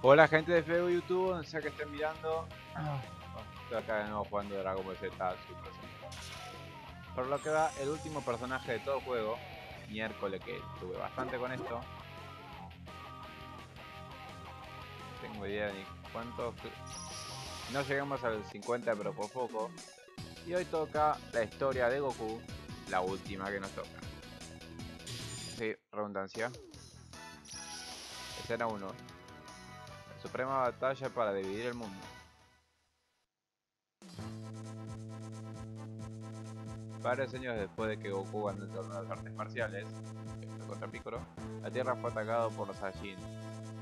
Hola gente de Facebook, YouTube, donde sea que estén mirando. Estoy acá de nuevo jugando Dragon Ball Z Super. Por lo que da el último personaje de todo el juego, miércoles, que tuve bastante con esto. No tengo idea ni cuántos. No llegamos al 50, pero por poco. Y hoy toca la historia de Goku, la última que nos toca. Sí, redundancia. Escena 1. Suprema batalla para dividir el mundo. Varios años después de que Goku ganó el torneo de artes marciales contra Piccolo, la Tierra fue atacada por los Saiyajin,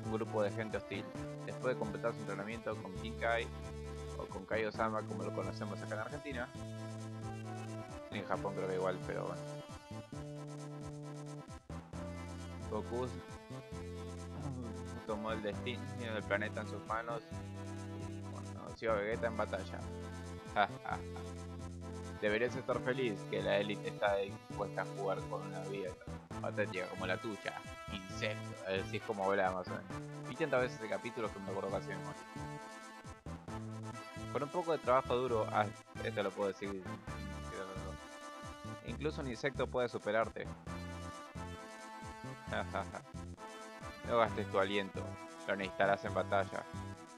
un grupo de gente hostil. Después de completar su entrenamiento con Kinkai, o con Kaio-sama como lo conocemos acá en Argentina, en Japón creo que igual, pero bueno, Goku tomó el destino del planeta en sus manos y conoció a Vegeta en batalla. Deberías estar feliz que la élite está dispuesta a jugar con una vida patética como la tuya, insecto. Así es como habla Amazon. Vi tantas veces el capítulo que me acuerdo casi de memoria. Con un poco de trabajo duro, esto lo puedo decir. Incluso un insecto puede superarte. No gastes tu aliento, lo necesitarás en batalla.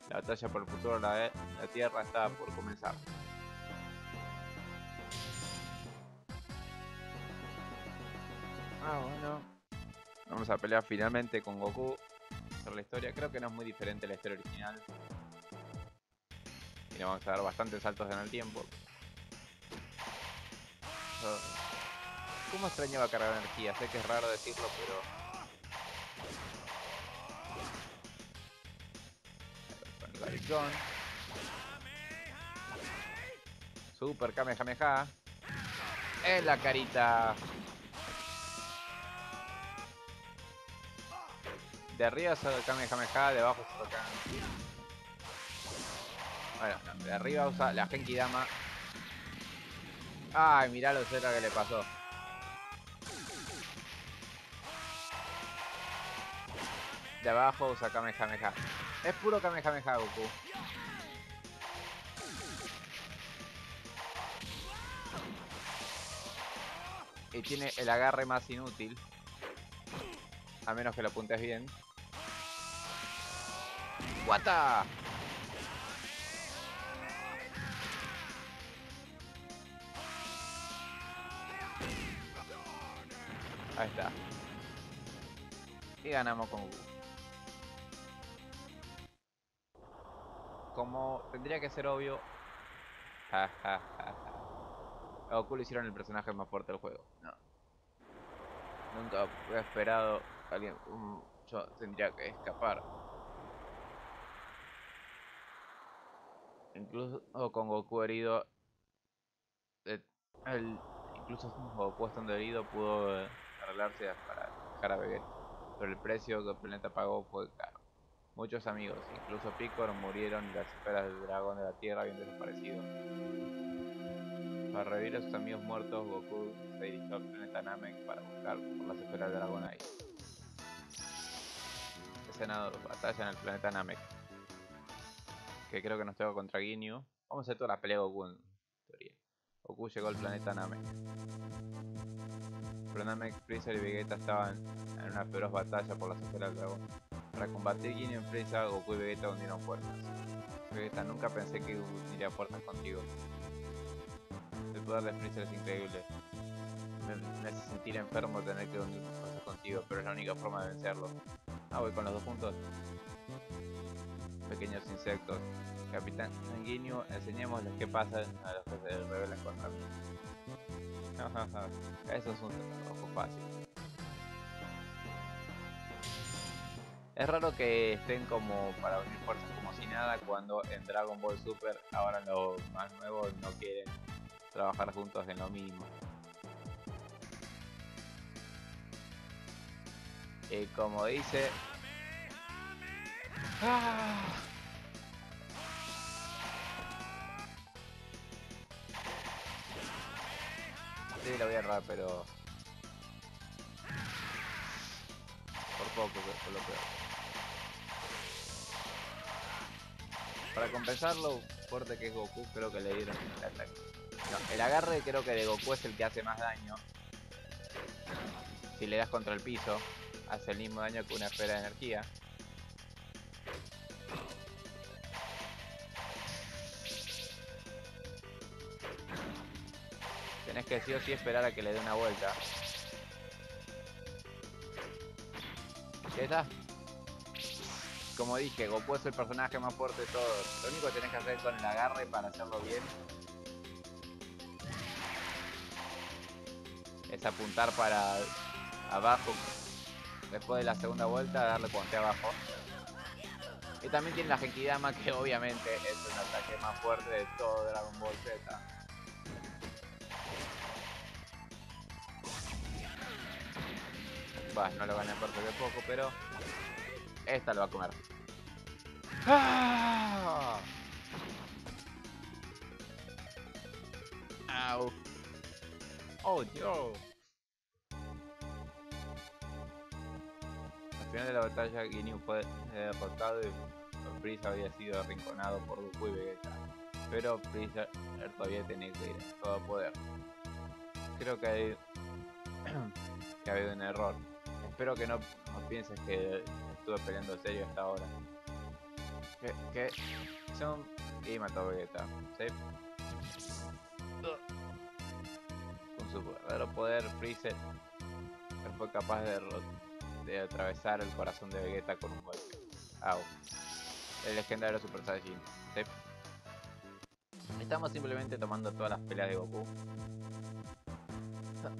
La batalla por el futuro de la Tierra está por comenzar. Bueno. Vamos a pelear finalmente con Goku. Por la historia, creo que no es muy diferente a la historia original. Y le vamos a dar bastantes saltos en el tiempo. ¿Cómo extrañaba cargar energía? Sé que es raro decirlo, pero... Super Kamehameha en la carita. De arriba es el Kamehameha, de abajo es el Genki. Bueno, de arriba usa la Genki Dama. Ay, mirá lo cerca que le pasó. De abajo usa Kamehameha. Es puro Kamehameha Goku. Y tiene el agarre más inútil. A menos que lo apuntes bien. ¡Guata! Ahí está. Y ganamos con Goku. Como tendría que ser obvio, a Goku le hicieron el personaje más fuerte del juego. No. Nunca había esperado a alguien. Yo tendría que escapar. Incluso con Goku herido, incluso Goku estando herido pudo arreglarse para dejar a Vegeta. Pero el precio que el planeta pagó fue caro. Muchos amigos, incluso Piccolo, murieron y las esferas del dragón de la tierra habían desaparecido. Para revivir a sus amigos muertos, Goku se dirigió al planeta Namek para buscar por las esferas del dragón ahí. Escena de batalla en el planeta Namek. Que creo que nos toca contra Ginyu. Vamos a hacer toda la pelea de Goku en teoría. Goku llegó al planeta Namek. Pero Namek, Freeza y Vegeta estaban en una feroz batalla por las esferas del dragón. Para combatir Ginyu en Freeza, Goku y Vegeta unieron fuerzas. Vegeta, nunca pensé que uniría fuerzas contigo. El poder de Freeza es increíble. Me hace sentir enfermo tener que unir fuerzas contigo, pero es la única forma de vencerlo. Voy con los dos puntos. Pequeños insectos. Capitán Ginyu, enseñémosles qué pasa a los que se rebelan contra mí. Eso es un trabajo fácil. Es raro que estén como para unir fuerzas como si nada, cuando en Dragon Ball Super ahora los más nuevos no quieren trabajar juntos en lo mismo. Y como dice... Sí, lo voy a errar, pero... por poco, por lo peor. Para compensarlo, fuerte que es Goku, creo que le dieron el ataque. No, el agarre creo que de Goku es el que hace más daño. Si le das contra el piso, hace el mismo daño que una esfera de energía. Tenés que sí o sí esperar a que le dé una vuelta. ¿Ya está? Como dije, Goku es el personaje más fuerte de todos. Lo único que tenés que hacer es con el agarre para hacerlo bien es apuntar para abajo. Después de la segunda vuelta, darle puente abajo. Y también tiene la Genki Dama, que obviamente es el ataque más fuerte de todo Dragon Ball Z. Bah, no lo gané por de poco, pero... esta lo va a comer. ¡Ah! ¡Au! ¡Oh, Dios! Al final de la batalla, Ginyu fue derrotado y Freeza había sido arrinconado por Goku y Vegeta. Pero Freeza todavía tenía que ir a todo poder. Creo que ha habido un error. Espero que no pienses que estuve peleando en serio hasta ahora. Que son... y mató a Vegeta, ¿sí? Con su verdadero poder, Freeza fue capaz de atravesar el corazón de Vegeta con un golpe. Au. El legendario Super Saiyajin, ¿sí? Estamos simplemente tomando todas las peleas de Goku.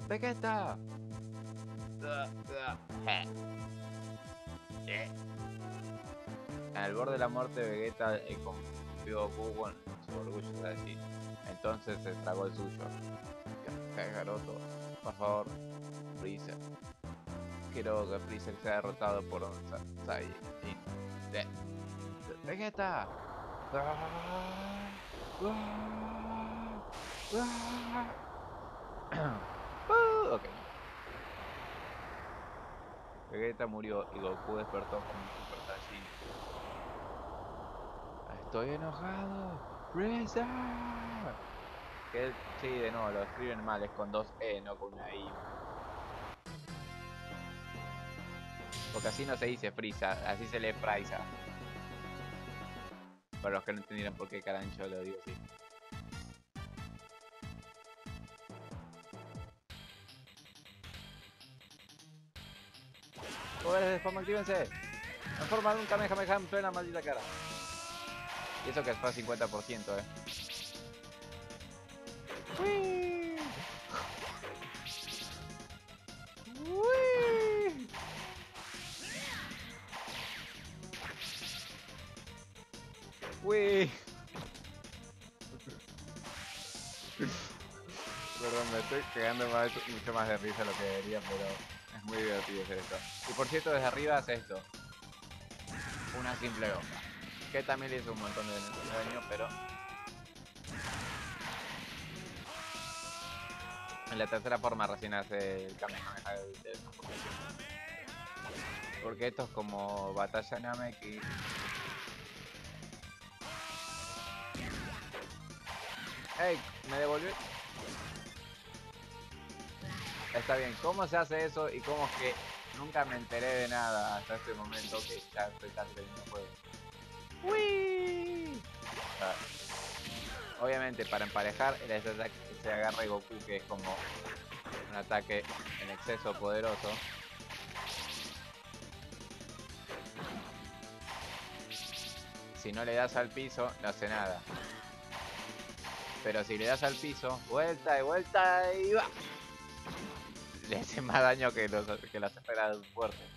¡Vegeta! Al borde de la muerte, Vegeta confió a Goku con su orgullo, es decir. Entonces se tragó el suyo. Kakaroto, por favor, Freeza. Quiero que Freeza sea derrotado por un Saiyajin. ¡Vegeta! Ok. Vegeta murió y Goku despertó como un Super Saiyajin. ¡Estoy enojado! ¡Freeza! Que sí, de nuevo, lo escriben mal, es con dos E, no con una I. Porque así no se dice Freeza, así se lee Freeza. Para los que no entendieron por qué carancho lo digo así. Poderes de forma, actívense. En forma de un Kamehameha en plena maldita cara. Y eso que es para 50%, ¡Wii! ¡Wii! ¡Wii! Perdón, me estoy cagando mucho más de risa lo que debería, pero... es muy divertido hacer esto. Y por cierto, desde arriba hace esto. Una simple bomba. Que también le hizo un montón de daño, pero... en la tercera forma recién hace el Kamehameha de transformación. Porque esto es como batalla Namek y... ¡Ey! ¿Me devolvió? Está bien, ¿cómo se hace eso? Y cómo es que nunca me enteré de nada hasta este momento que ya estoy casi terminando el juego. ¡Wii! Ah. Obviamente, para emparejar, el ataque se agarra Goku, que es como un ataque en exceso poderoso. Si no le das al piso, no hace nada. Pero si le das al piso, vuelta y va. Le hace más daño que las esferas fuertes.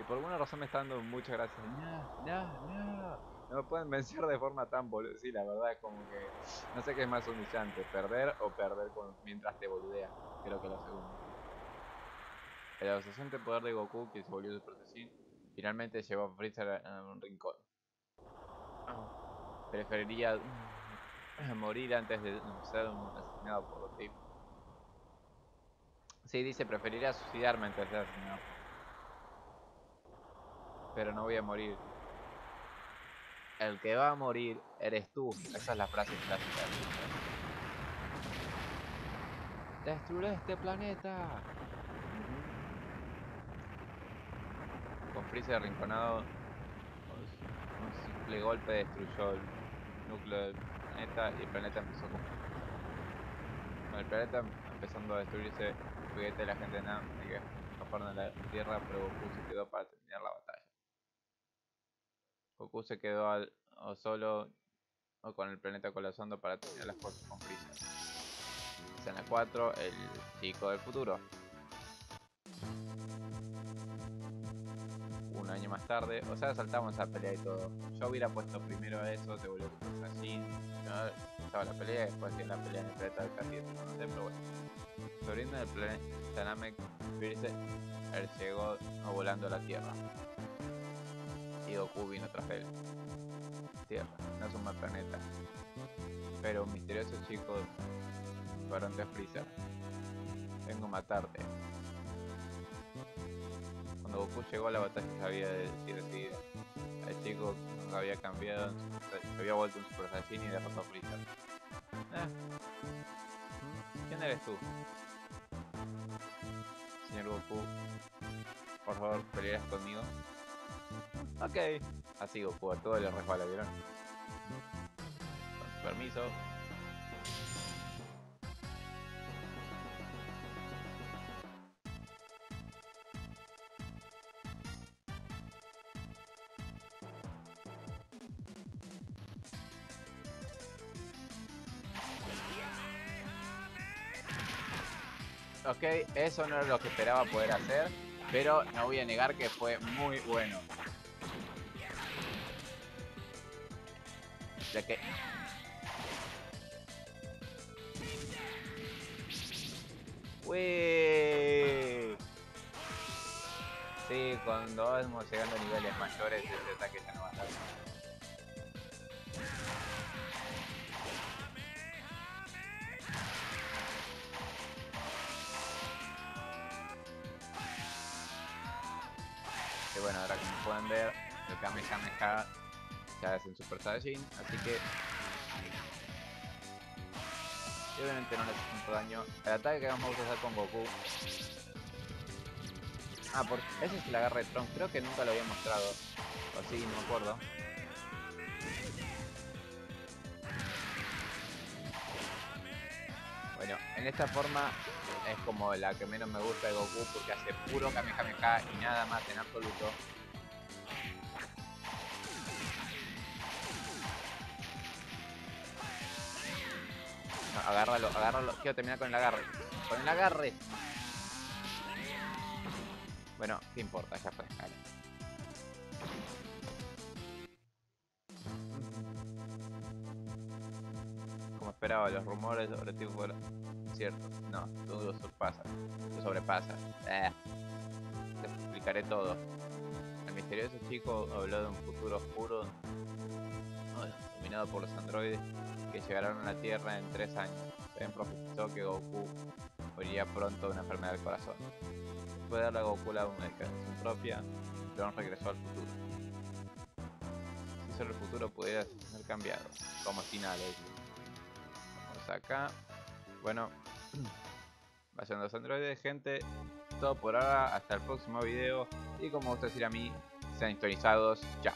Y por alguna razón me está dando muchas gracias. No me pueden vencer de forma tan boluda. Sí, la verdad es como que... no sé qué es más humillante, perder o perder mientras te boludeas. Creo que lo segundo. El ausente poder de Goku, que se volvió Super Saiyajin, finalmente llevó a Freeza a un rincón. Preferiría... morir antes de ser asesinado por los tipos. Sí, dice, preferiría suicidarme antes de ser asesinado. pero no voy a morir. El que va a morir eres tú. Esa es la frase clásica. Destruiré este planeta. Con Freeza arrinconado, un simple golpe destruyó el núcleo del planeta y el planeta empezó a... El planeta empezando a destruirse, juguete de la gente de Namek que escaparon de la Tierra, pero Goku se quedó para terminar la batalla. Goku se quedó solo o con el planeta colapsando para terminar las cosas con Freeza. Escena 4, el chico del futuro. Un año más tarde, o sea, saltamos a la pelea y todo. Yo hubiera puesto primero eso, se volvió con Saiyajin. No, estaba la pelea, después tiene la pelea en el planeta del castillo, no sé, pero bueno. Sobrino del planeta Namek, Freeza, él llegó volando a la Tierra. Y Goku vino tras él. Tierra, no es un mal planeta. Pero un misterioso chico varón de Freeza. Vengo a matarte. Cuando Goku llegó a la batalla se había decidido. El chico había cambiado, se había vuelto un Super Saiyajin y derrotó a Freeza. ¿Quién eres tú? Señor Goku, por favor, ¿pelearás conmigo? Ok. Así Goku, a todos les resbala, ¿vieron? Con permiso. Ok, eso no era lo que esperaba poder hacer, pero no voy a negar que fue muy bueno. Ya que... ¡Uy! Sí, cuando vamos llegando a niveles mayores, ese ataque ya no va a estar. Y bueno, ahora como pueden ver, el Kamehameha ya es en Super Saiyajin, así que... Y obviamente no le hace tanto daño. El ataque que vamos a usar con Goku... Ah, porque ese es el agarre de Tron, creo que nunca lo había mostrado. O sí, no me acuerdo. Bueno, en esta forma... Es como la que menos me gusta de Goku porque hace puro Kamehameha y nada más en absoluto. No, agárralo, agárralo. Quiero terminar con el agarre. ¡Con el agarre! Bueno, ¿qué importa? Ya fue. Vale. Como esperaba, los rumores sobre ti fueron... Cierto, no, tú lo sobrepasas. Lo sobrepasas. Te explicaré todo. El misterioso chico habló de un futuro oscuro dominado por los androides que llegaron a la Tierra en 3 años. Se profetizó que Goku moriría pronto de una enfermedad del corazón. Después de darle a Goku la declaración propia, Tron regresó al futuro. Si solo el futuro pudiera ser cambiado, como si nada. Vamos acá. Bueno, vayan los androides, gente. Todo por ahora, hasta el próximo video. Y como gusta decir a mí, sean sintonizados. Chao.